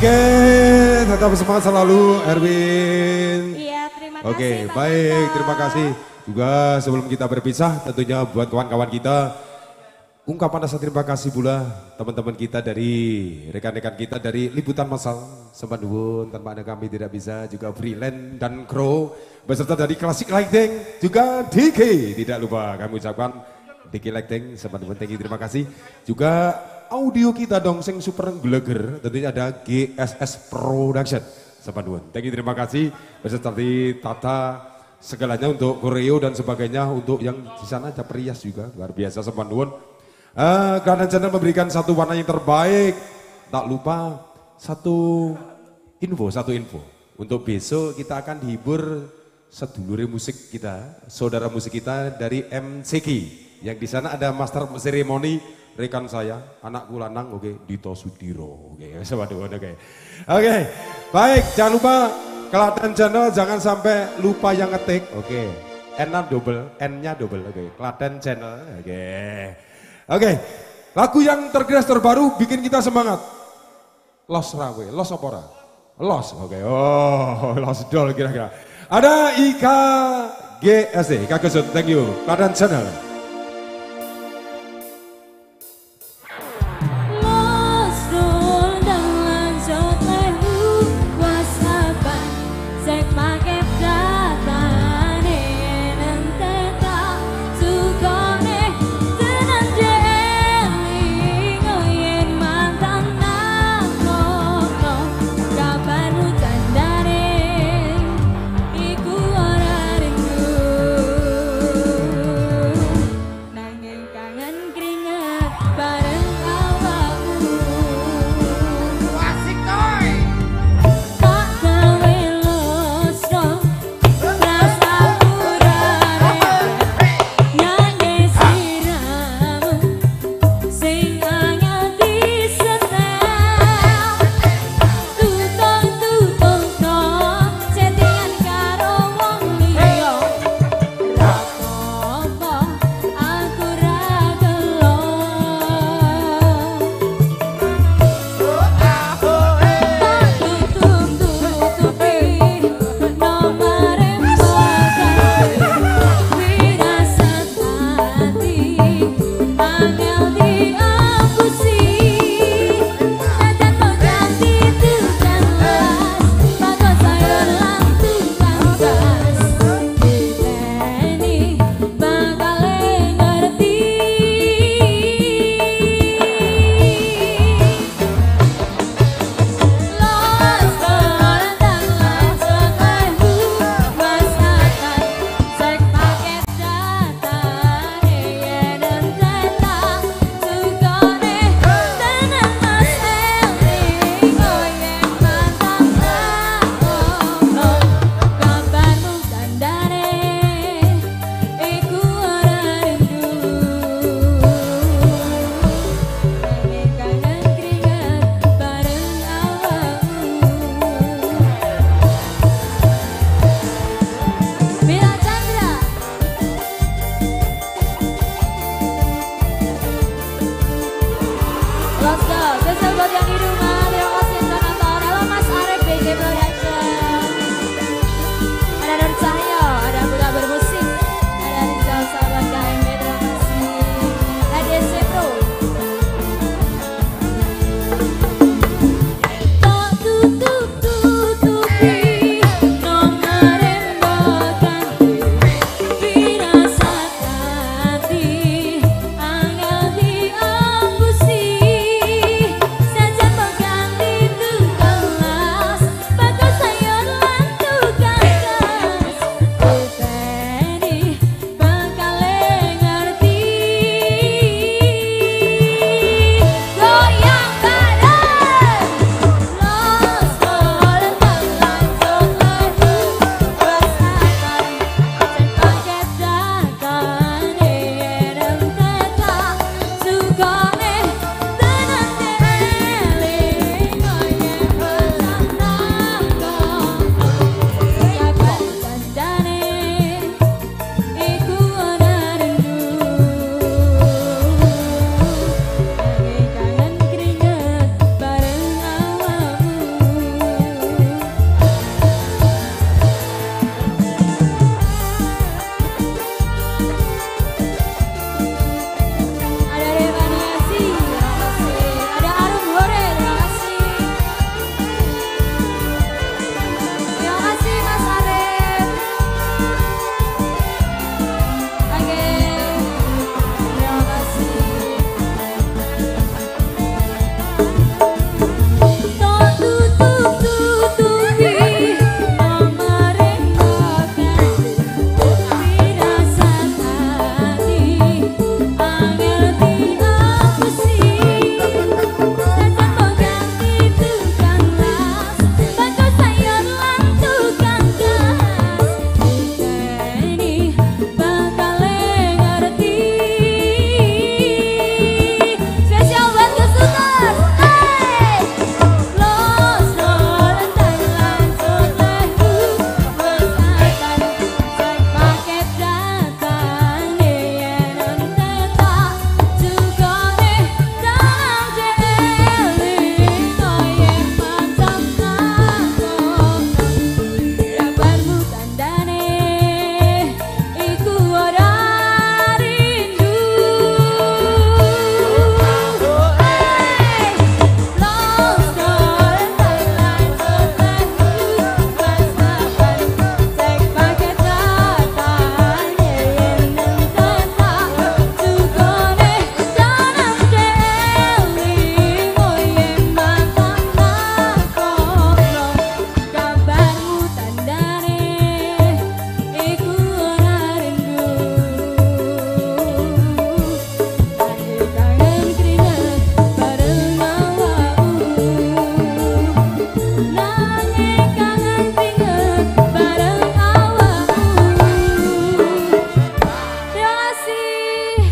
Oke, tetap semangat selalu Erwin. Iya, terima kasih. Oke, baik, terima kasih. Juga sebelum kita berpisah tentunya buat kawan-kawan kita, ungkapan rasa terima kasih pula teman-teman kita dari rekan-rekan kita dari Liputan Masal, Sempat Nuwun, Tanpa Anda Kami Tidak Bisa, juga Freeland dan Crow, beserta dari Klasik Lighting, juga Diki. Tidak lupa kami ucapkan Diki Lighting, Sempat Nuwun, terima kasih. Juga audio kita dong, sing super geleger, tentunya ada GSS Production, Sempat Nuwun, terima kasih. Beserta dari Tata, segalanya untuk koreo dan sebagainya, untuk yang di sana ada perias juga, luar biasa Sempat Nuwun. Karena channel memberikan satu warna yang terbaik. Tak lupa satu info untuk besok kita akan dihibur sedulure musik kita, saudara musik kita dari MCK. Yang di sana ada master seremoni rekan saya, anakku lanang, oke, Dito Sudiro, oke, waduh, oke, baik, jangan lupa Klaten Channel, jangan sampai lupa yang ngetik, oke, N-nya double, oke, Klaten Channel, oke. Oke, lagu yang tergeras terbaru bikin kita semangat. Los Rawe, Los Opora, Los, oke, oh, Los Dol kira-kira. Ada IKGSD, Kak Kesut, thank you, Klaten Channel.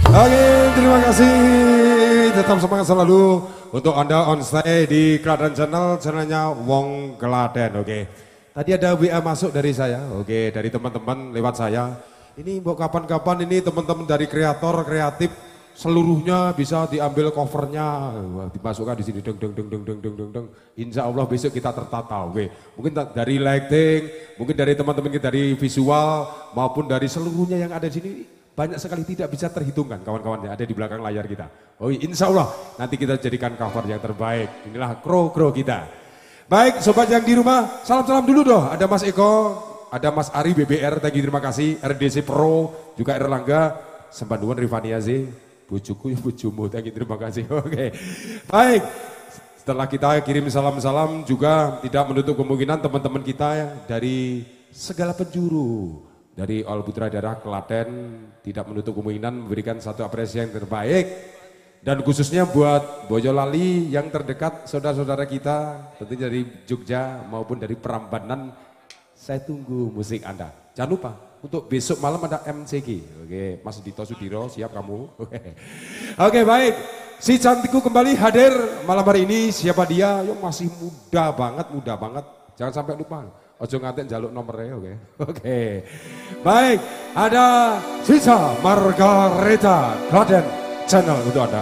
Oke, terima kasih. Tetap semangat selalu untuk Anda on stay di Klaten Channel, channelnya Wong Klaten. Oke. Tadi ada WA masuk dari saya. Oke, dari teman-teman lewat saya. Ini buat kapan-kapan ini teman-teman dari kreator kreatif seluruhnya bisa diambil covernya, dimasukkan di sini, deng. Insya Allah besok kita tertata. Oke. Mungkin dari lighting, mungkin dari teman-teman kita dari visual maupun dari seluruhnya yang ada di sini. Banyak sekali tidak bisa terhitungkan kawan-kawan yang ada di belakang layar kita. Oh, insya Allah nanti kita jadikan cover yang terbaik. Inilah kro-kro kita. Baik sobat yang di rumah, salam-salam dulu doh. Ada Mas Eko, ada Mas Ari BBR, thank you, terima kasih. RDC Pro, juga Erlangga, Sembanduan Rivaniazi, bujuku bujumu, thank you, terima kasih. Oke, baik. Setelah kita kirim salam-salam juga tidak menutup kemungkinan teman-teman kita dari segala penjuru. Dari All Putra Daerah Klaten tidak menutup kemungkinan memberikan satu apresiasi yang terbaik. Dan khususnya buat Boyolali yang terdekat, saudara-saudara kita tentunya dari Jogja maupun dari Prambanan. Saya tunggu musik Anda. Jangan lupa untuk besok malam ada MCG. Oke, Mas Dito Sudiro, siap kamu. Oke, baik. Si cantikku kembali hadir malam hari ini. Siapa dia? Yo, masih muda banget, muda banget. Jangan sampai lupa. Ojo ngaten jaluk nomornya, oke. Oke. Baik, ada Sisa Margareta Klaten Channel untuk Anda.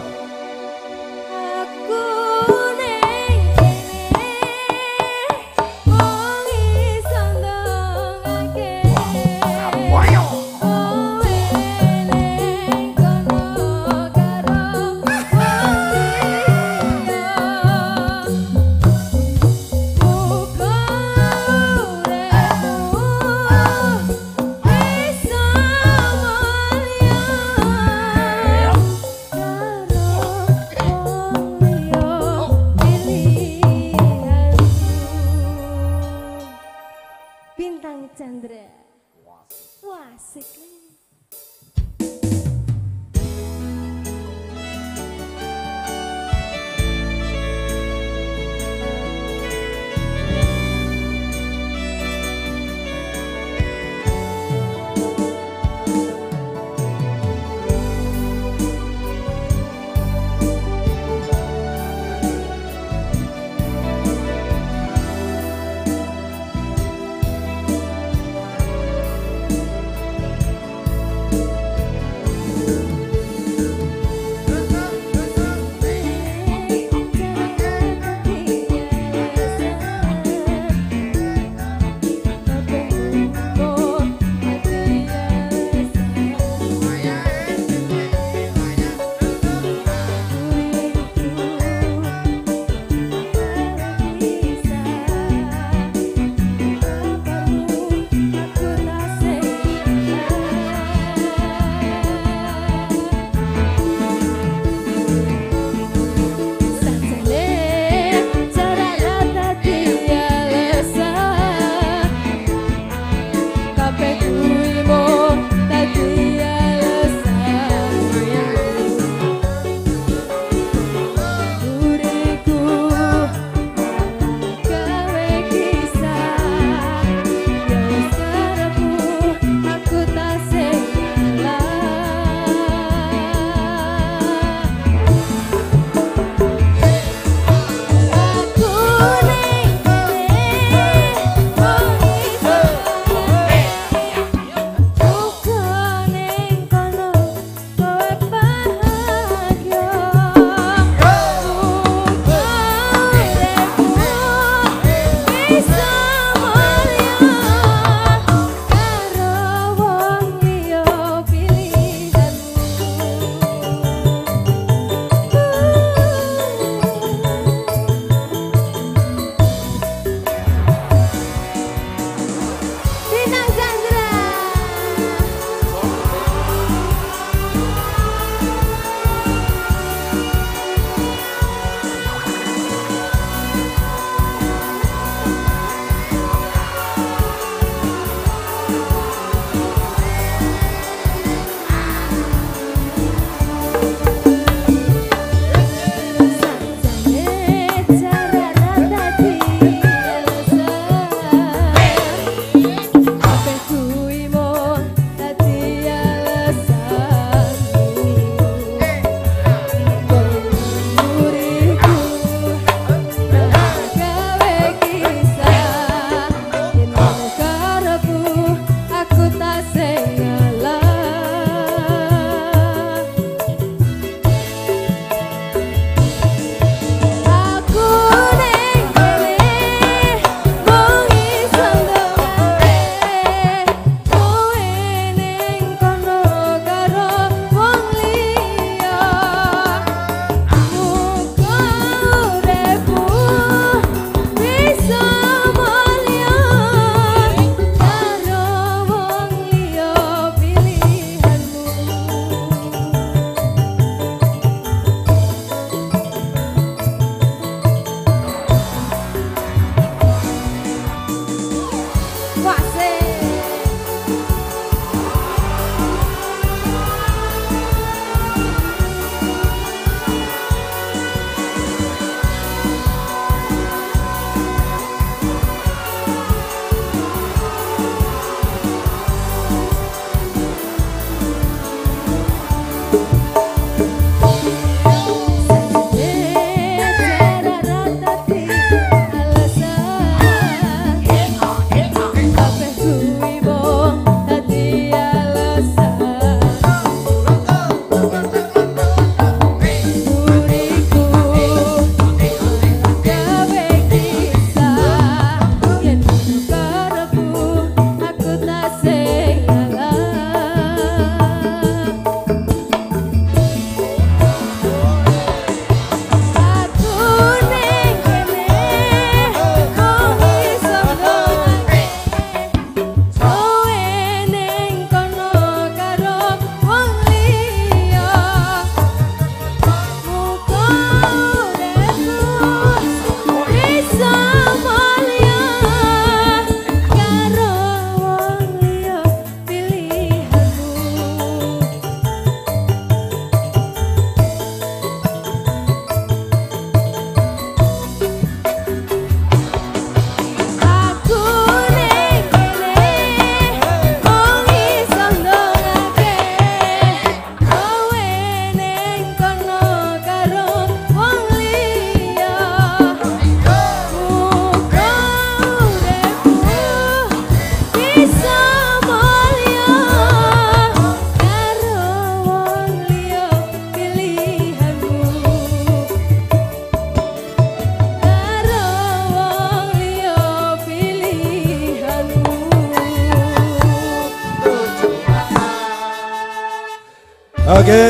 Oke,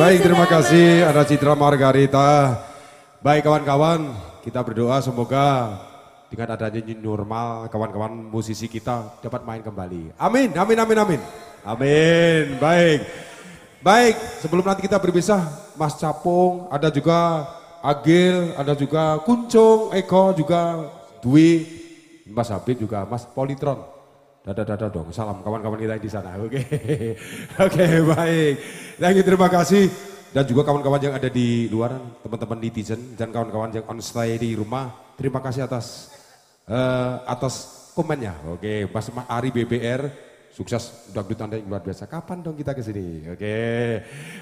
baik terima kasih ada Citra Margarita. Baik kawan-kawan, kita berdoa semoga dengan adanya new normal kawan-kawan musisi kita dapat main kembali. Amin, amin, amin, amin. Amin, baik. Baik, sebelum nanti kita berpisah, Mas Capung, ada juga Agil, ada juga Kuncung, Eko juga Dwi, Mas Habib juga, Mas Politron. Dadah dong, salam kawan-kawan kita di sana. Oke, oke, baik. Lagi terima kasih dan juga kawan-kawan yang ada di luar, teman-teman netizen dan kawan-kawan yang on stay di rumah. Terima kasih atas komennya. Oke, Mas Ari BBR, sukses dangdutan yang luar biasa. Kapan dong kita kesini? Oke,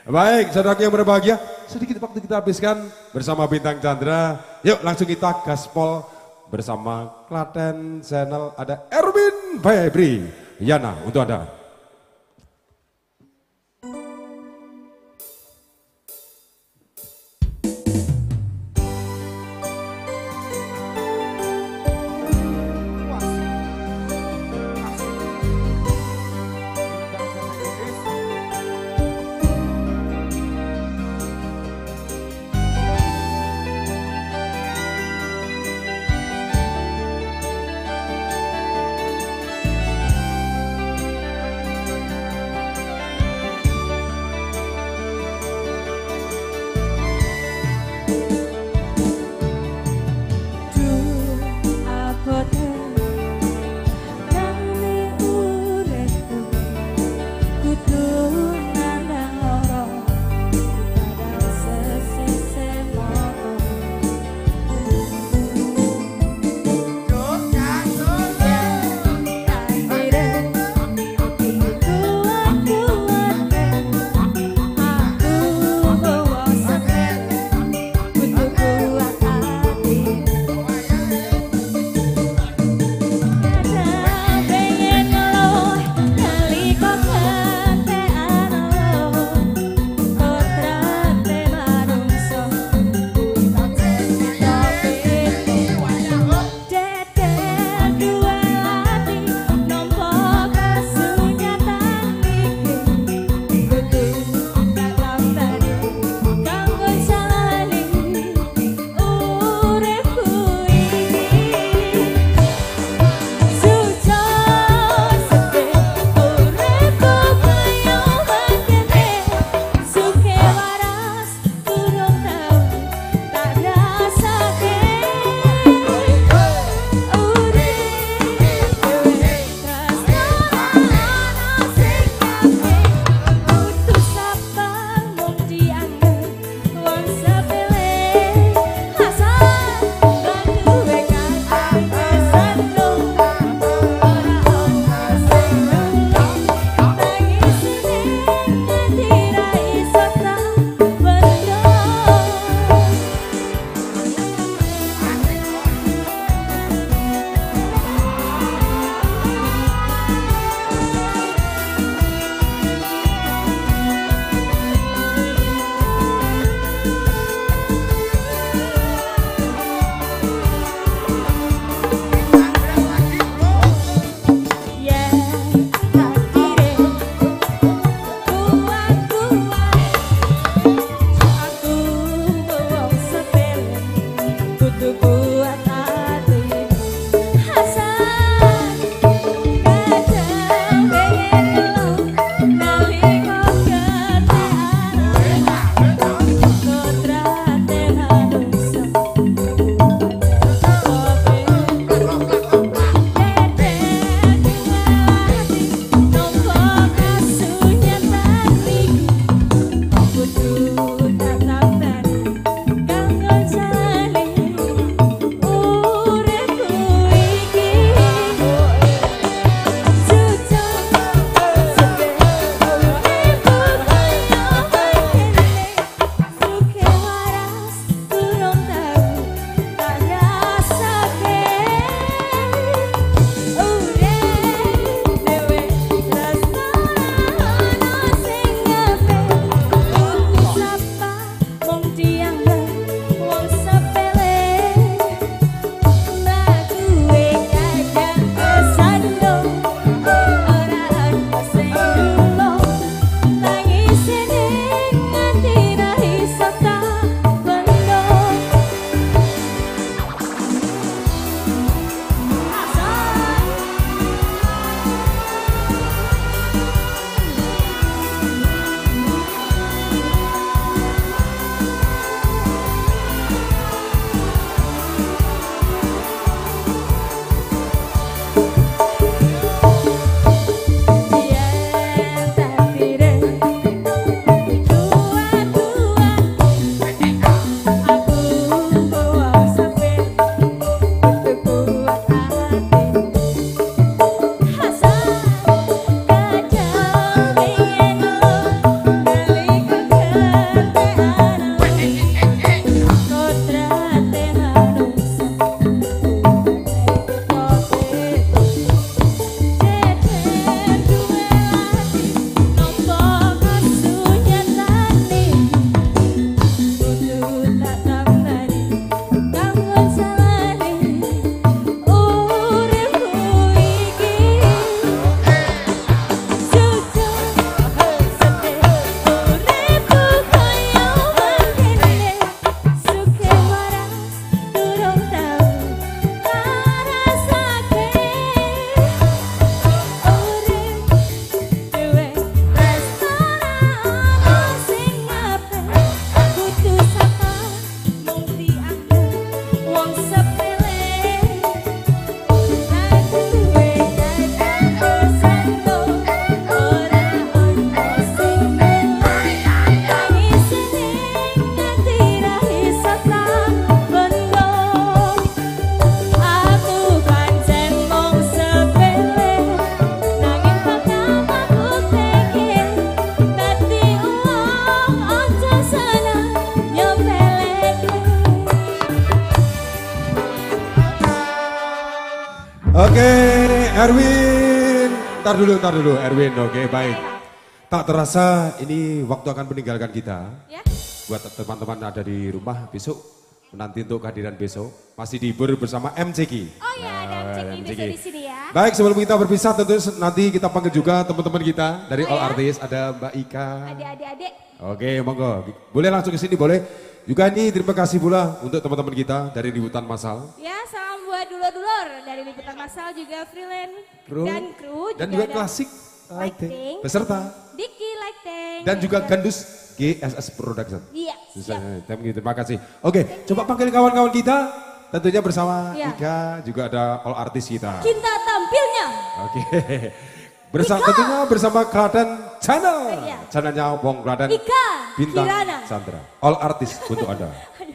baik. Saudara yang berbahagia, sedikit waktu kita habiskan bersama Bintang Chandra. Yuk langsung kita gaspol bersama Klaten Channel ada Erwin. Febri Yana untuk Anda. Erwin. Ntar dulu Erwin. Oke, baik. Tak terasa ini waktu akan meninggalkan kita. Ya. Buat teman-teman ada di rumah besok, menanti untuk kehadiran besok. Masih dihibur bersama MCK. Oh iya, ada MCK besok di sini ya. Baik, sebelum kita berpisah tentu nanti kita panggil juga teman-teman kita. Dari All Artists ada Mbak Ika. Ada adik-adik. Oke, monggo. Boleh langsung ke sini, boleh. Juga ini terima kasih pula untuk teman-teman kita dari Liputan Masal. Ya, salam buat dulur-dulur dari Liputan Masal juga freelance dan kru. Dan juga klasik lighting. Peserta. Diki Lighting. Dan juga Gandus GSS Production. Iya. Terima kasih. Oke, coba panggil kawan-kawan kita. Tentunya bersama Ika juga ada All Artists kita. Cinta tampilnya. Oke. Tentunya bersama Klaten Channel. Channelnya Wong Klaten. Ika. Bintang Sandra, All Artists untuk Anda.